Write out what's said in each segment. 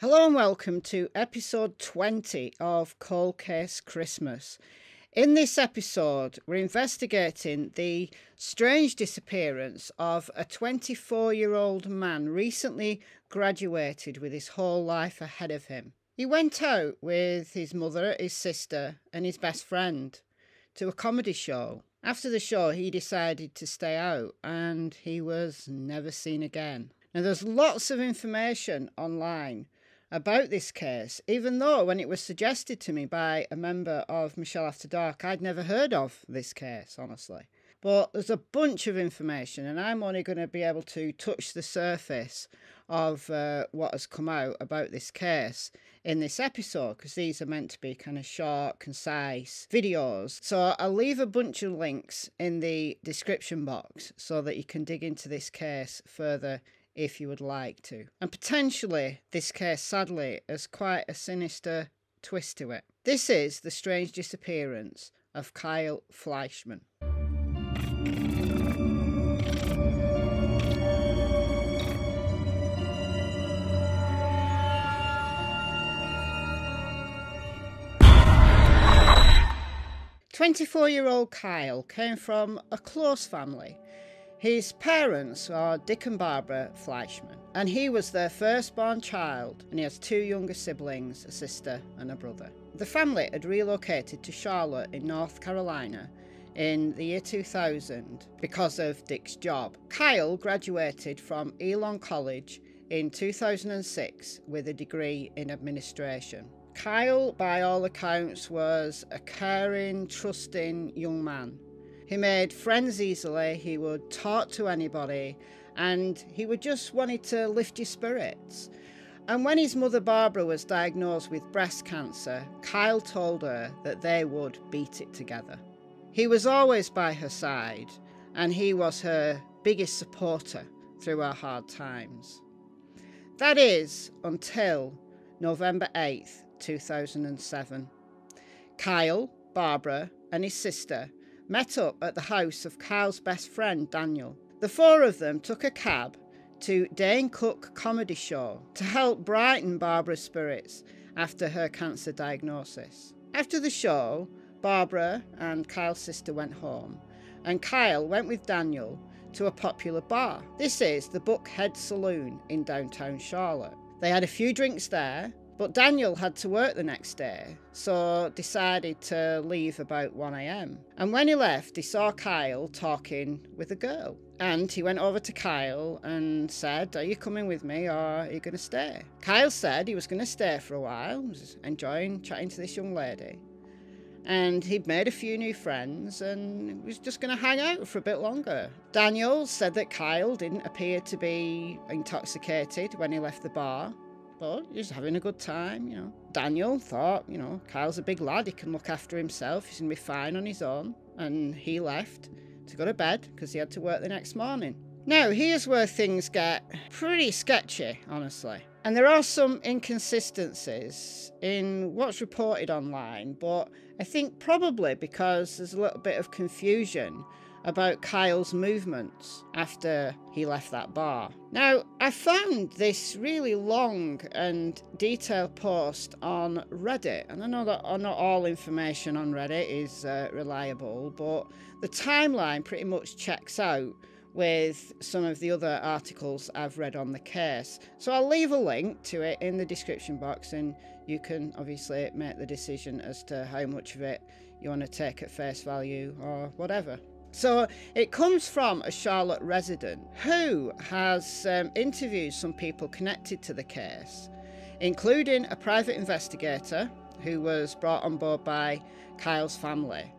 Hello and welcome to episode 20 of Cold Case Christmas. In this episode, we're investigating the strange disappearance of a 24-year-old man recently graduated with his whole life ahead of him. He went out with his mother, his sister, and his best friend to a comedy show. After the show, he decided to stay out and he was never seen again. Now, there's lots of information online about this case, even though when it was suggested to me by a member of Michelle After Dark, I'd never heard of this case, honestly. But there's a bunch of information, and I'm only going to be able to touch the surface of what has come out about this case in this episode, because these are meant to be kind of short, concise videos. So I'll leave a bunch of links in the description box so that you can dig into this case further if you would like to. And potentially, this case, sadly, has quite a sinister twist to it. This is the strange disappearance of Kyle Fleischmann. ...24-year-old Kyle came from a close family. His parents are Dick and Barbara Fleischmann, and he was their firstborn child, and he has two younger siblings, a sister and a brother. The family had relocated to Charlotte in North Carolina in the year 2000 because of Dick's job. Kyle graduated from Elon College in 2006 with a degree in administration. Kyle, by all accounts, was a caring, trusting young man. He made friends easily, he would talk to anybody, and he would just wanted to lift your spirits. And when his mother Barbara was diagnosed with breast cancer, Kyle told her that they would beat it together. He was always by her side, and he was her biggest supporter through her hard times. That is, until November 8th, 2007. Kyle, Barbara, and his sister met up at the house of Kyle's best friend, Daniel. The four of them took a cab to Dane Cook comedy show to help brighten Barbara's spirits after her cancer diagnosis. After the show, Barbara and Kyle's sister went home, and Kyle went with Daniel to a popular bar. This is the Buckhead Saloon in downtown Charlotte. They had a few drinks there, but Daniel had to work the next day, so decided to leave about 1 a.m. And when he left, he saw Kyle talking with a girl. And he went over to Kyle and said, "Are you coming with me, or are you going to stay?" Kyle said he was going to stay for a while, was enjoying chatting to this young lady. And he'd made a few new friends and was just going to hang out for a bit longer. Daniel said that Kyle didn't appear to be intoxicated when he left the bar, but he was having a good time, you know. Daniel thought, you know, Kyle's a big lad, he can look after himself, he's going to be fine on his own. And he left to go to bed because he had to work the next morning. Now, here's where things get pretty sketchy, honestly. And there are some inconsistencies in what's reported online, but I think probably because there's a little bit of confusion about Kyle's movements after he left that bar. Now, I found this really long and detailed post on Reddit, and I know that not all information on Reddit is reliable, but the timeline pretty much checks out with some of the other articles I've read on the case. So I'll leave a link to it in the description box, and you can obviously make the decision as to how much of it you want to take at face value or whatever. So it comes from a Charlotte resident who has interviewed some people connected to the case, including a private investigator who was brought on board by Kyle's family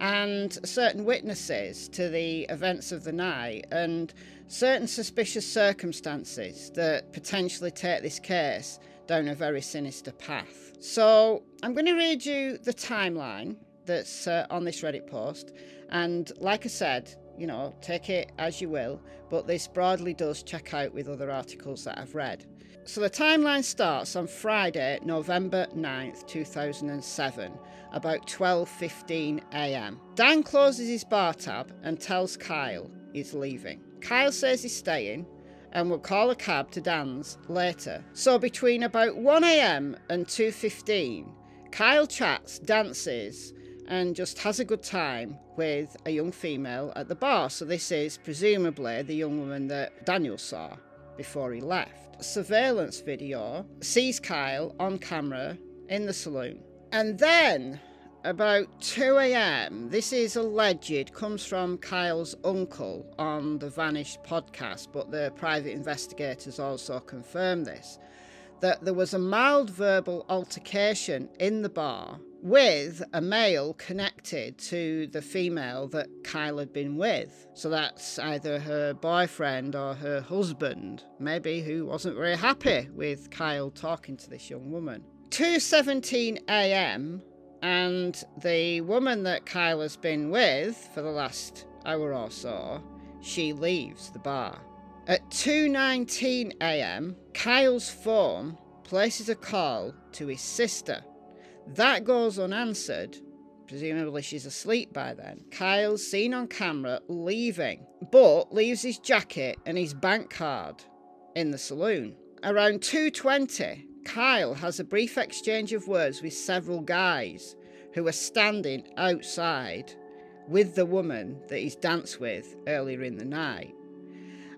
and certain witnesses to the events of the night and certain suspicious circumstances that potentially take this case down a very sinister path. So I'm going to read you the timeline that's on this Reddit post, and like I said, you know, take it as you will, but this broadly does check out with other articles that I've read. So the timeline starts on Friday, November 9th, 2007, about 12:15 a.m. Dan closes his bar tab and tells Kyle he's leaving. Kyle says he's staying, and would call a cab to Dan's later. So between about 1 a.m. and 2:15, Kyle chats, dances, and just has a good time with a young female at the bar. So this is presumably the young woman that Daniel saw before he left. A surveillance video sees Kyle on camera in the saloon. And then about 2 a.m, this is alleged, comes from Kyle's uncle on the Vanished podcast, but the private investigators also confirmed this, that there was a mild verbal altercation in the bar with a male connected to the female that Kyle had been with. So that's either her boyfriend or her husband, maybe, who wasn't very happy with Kyle talking to this young woman. 2:17 a.m, and the woman that Kyle has been with for the last hour or so, she leaves the bar. At 2:19 a.m, Kyle's phone places a call to his sister. That goes unanswered. Presumably she's asleep by then. Kyle's seen on camera leaving, but leaves his jacket and his bank card in the saloon. Around 2:20, Kyle has a brief exchange of words with several guys who are standing outside with the woman that he's danced with earlier in the night.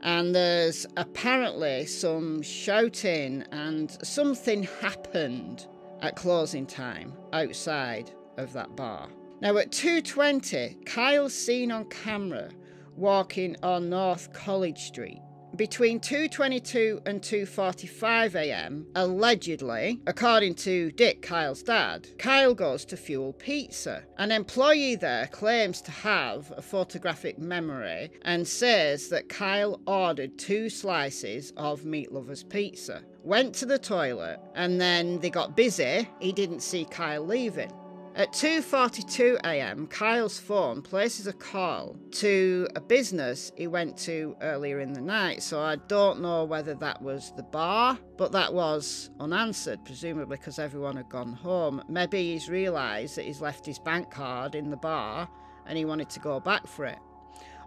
And there's apparently some shouting and something happened at closing time outside of that bar. Now at 2:20, Kyle's seen on camera walking on North College Street. Between 2:22 and 2:45 a.m, allegedly, according to Dick, Kyle's dad, Kyle goes to Fuel Pizza. An employee there claims to have a photographic memory and says that Kyle ordered 2 slices of Meat Lover's pizza, went to the toilet, and then they got busy. He didn't see Kyle leaving. At 2:42 a.m, Kyle's phone places a call to a business he went to earlier in the night, so I don't know whether that was the bar, but that was unanswered, presumably because everyone had gone home. Maybe he's realised that he's left his bank card in the bar and he wanted to go back for it.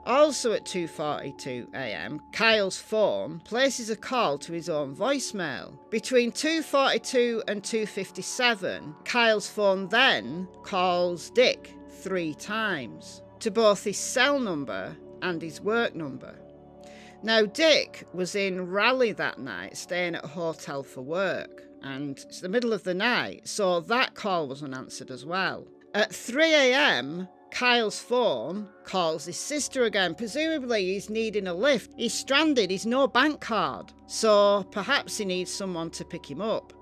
Also at 2:42 a.m, Kyle's phone places a call to his own voicemail. Between 2:42 and 2:57, Kyle's phone then calls Dick 3 times, to both his cell number and his work number. Now Dick was in Raleigh that night, staying at a hotel for work, and it's the middle of the night, so that call was unanswered as well. At 3 a.m, Kyle's phone calls his sister again. Presumably he's needing a lift. He's stranded, he's no bank card, so perhaps he needs someone to pick him up.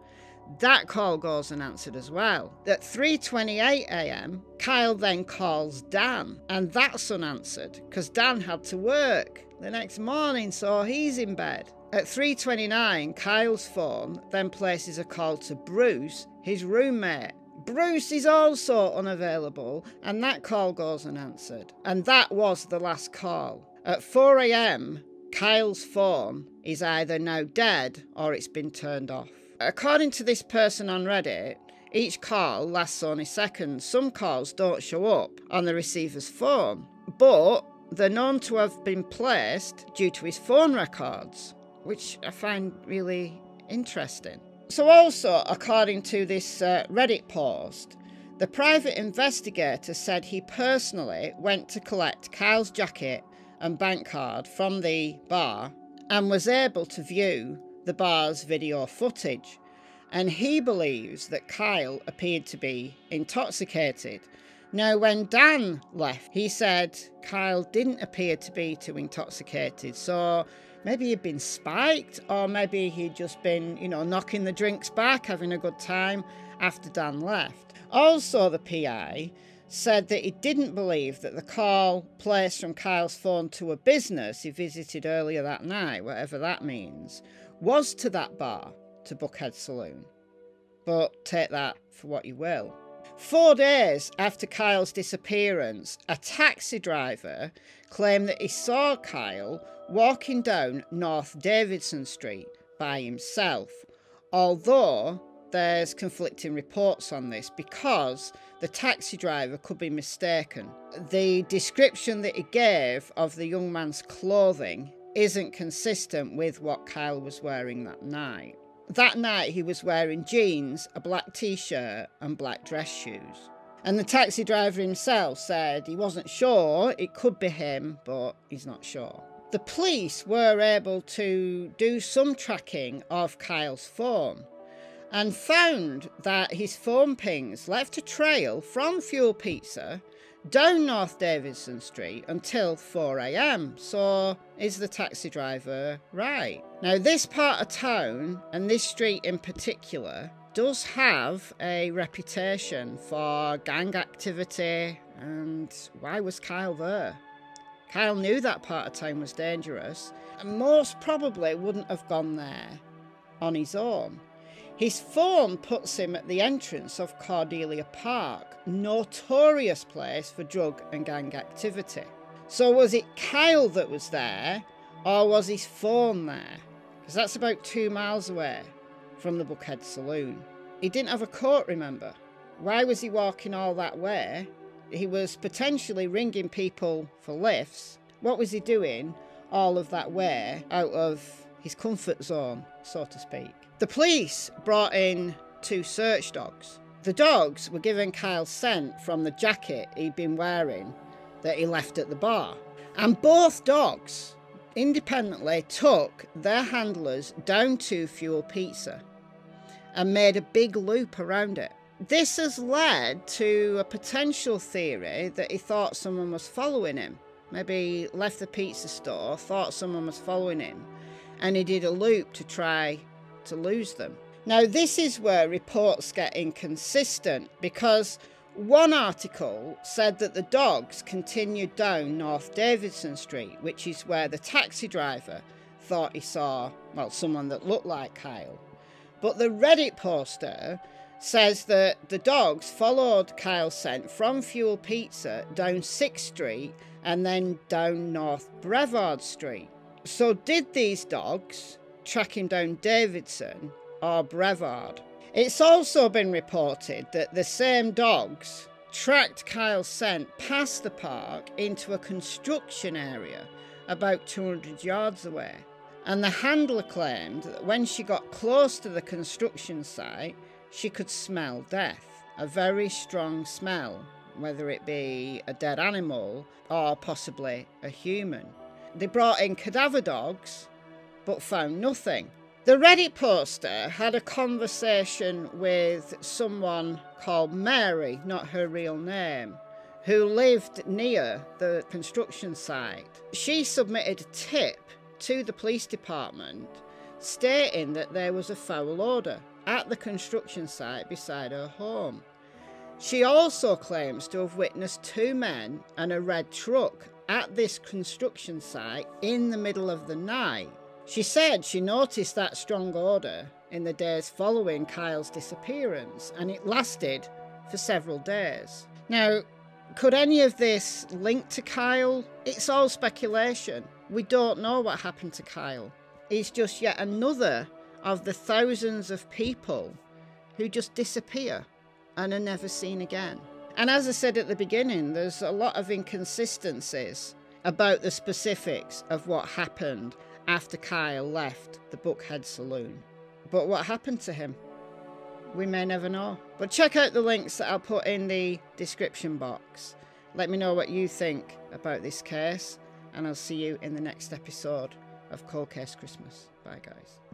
That call goes unanswered as well. At 3:28 a.m, Kyle then calls Dan, and that's unanswered because Dan had to work the next morning, so he's in bed. At 3:29, Kyle's phone then places a call to Bruce, his roommate. Bruce is also unavailable, and that call goes unanswered. And that was the last call. At 4 a.m, Kyle's phone is either now dead or it's been turned off. According to this person on Reddit, each call lasts only seconds. Some calls don't show up on the receiver's phone, but they're known to have been placed due to his phone records, which I find really interesting. So also, according to this Reddit post, the private investigator said he personally went to collect Kyle's jacket and bank card from the bar and was able to view the bar's video footage. And he believes that Kyle appeared to be intoxicated. Now, when Dan left, he said Kyle didn't appear to be too intoxicated, so maybe he'd been spiked, or maybe he'd just been, you know, knocking the drinks back, having a good time after Dan left. Also, the PI said that he didn't believe that the call placed from Kyle's phone to a business he visited earlier that night, whatever that means, was to that bar, to Buckhead Saloon. But take that for what you will. 4 days after Kyle's disappearance, a taxi driver claimed that he saw Kyle walking down North Davidson Street by himself, although there's conflicting reports on this because the taxi driver could be mistaken. The description that he gave of the young man's clothing isn't consistent with what Kyle was wearing that night. That night he was wearing jeans, a black t-shirt and black dress shoes. And the taxi driver himself said he wasn't sure, it could be him, but he's not sure. The police were able to do some tracking of Kyle's phone and found that his phone pings left a trail from Fuel Pizza down North Davidson Street until 4 a.m. So is the taxi driver right? Now this part of town and this street in particular does have a reputation for gang activity, and why was Kyle there? Kyle knew that part of town was dangerous and most probably wouldn't have gone there on his own. His phone puts him at the entrance of Cordelia Park, notorious place for drug and gang activity. So was it Kyle that was there, or was his phone there? Because that's about 2 miles away from the Buckhead Saloon. He didn't have a coat, remember? Why was he walking all that way? He was potentially ringing people for lifts. What was he doing all of that way out of his comfort zone, so to speak? The police brought in 2 search dogs. The dogs were given Kyle's scent from the jacket he'd been wearing that he left at the bar. And both dogs independently took their handlers down to Fuel Pizza and made a big loop around it. This has led to a potential theory that he thought someone was following him. Maybe he left the pizza store, thought someone was following him, and he did a loop to try to lose them. Now this is where reports get inconsistent, because one article said that the dogs continued down North Davidson Street, which is where the taxi driver thought he saw, well, someone that looked like Kyle. But the Reddit poster says that the dogs followed Kyle's scent from Fuel Pizza down 6th Street and then down North Brevard Street. So did these dogs track him down Davidson or Brevard? It's also been reported that the same dogs tracked Kyle's scent past the park into a construction area about 200 yards away. And the handler claimed that when she got close to the construction site, she could smell death. A very strong smell, whether it be a dead animal or possibly a human. They brought in cadaver dogs but found nothing. The Reddit poster had a conversation with someone called Mary, not her real name, who lived near the construction site. She submitted a tip to the police department stating that there was a foul odour at the construction site beside her home. She also claims to have witnessed 2 men and a red truck at this construction site in the middle of the night. She said she noticed that strong odour in the days following Kyle's disappearance, and it lasted for several days. Now, could any of this link to Kyle? It's all speculation. We don't know what happened to Kyle. It's just yet another of the thousands of people who just disappear and are never seen again. And as I said at the beginning, there's a lot of inconsistencies about the specifics of what happened after Kyle left the Buckhead Saloon. But what happened to him? We may never know. But check out the links that I'll put in the description box. Let me know what you think about this case, and I'll see you in the next episode of Cold Case Christmas. Bye guys.